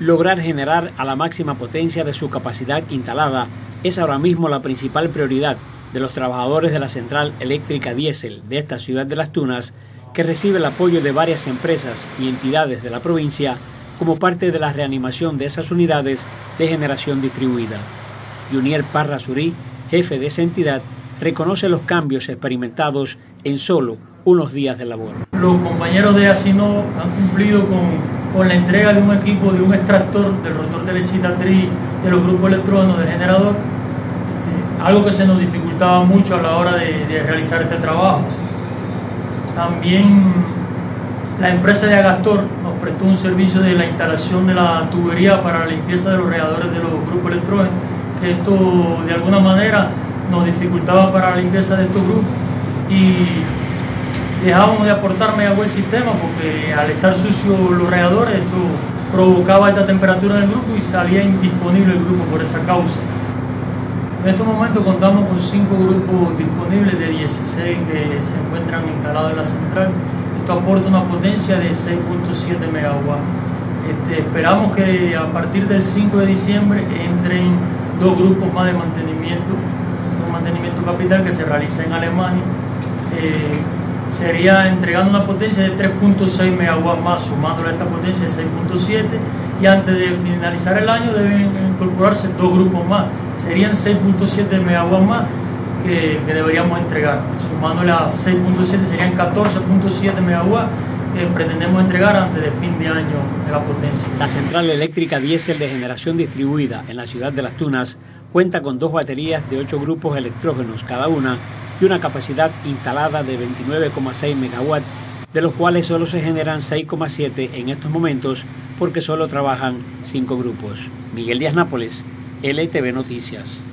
lograr generar a la máxima potencia de su capacidad instalada es ahora mismo la principal prioridad de los trabajadores de la central eléctrica diésel de esta ciudad de Las Tunas, que recibe el apoyo de varias empresas y entidades de la provincia como parte de la reanimación de esas unidades de generación distribuida. Yunier Parrazurí, jefe de esa entidad, reconoce los cambios experimentados en solo unos días de labor. Los compañeros de Asino han cumplido con la entrega de un equipo, de un extractor del rotor de excitatriz, de los grupos electrónicos del generador, algo que se nos dificultaba mucho a la hora de realizar este trabajo. También la empresa de Agastor nos prestó un servicio de la instalación de la tubería para la limpieza de los radiadores de los grupos electrógenos, que esto de alguna manera nos dificultaba para la limpieza de estos grupos y dejábamos de aportar megawatt al sistema, porque al estar sucios los radiadores esto provocaba alta temperatura en el grupo y salía indisponible el grupo por esa causa. En estos momentos contamos con 5 grupos disponibles de 16 que se encuentran instalados en la central. Esto aporta una potencia de 6.7 megawatts. Esperamos que a partir del 5 de diciembre entren 2 grupos más de mantenimiento. Es un mantenimiento capital que se realiza en Alemania. Sería entregando una potencia de 3.6 megawatts más, sumándola a esta potencia de 6.7, y antes de finalizar el año deben incorporarse 2 grupos más. Serían 6.7 megawatts más que deberíamos entregar. Sumándole a 6.7 serían 14.7 megawatts que pretendemos entregar antes de fin de año de la potencia. La central eléctrica diésel de generación distribuida en la ciudad de Las Tunas cuenta con 2 baterías de 8 grupos electrógenos cada una y una capacidad instalada de 29,6 megawatts, de los cuales solo se generan 6,7 en estos momentos porque solo trabajan 5 grupos. Miguel Díaz Nápoles, LTV Noticias.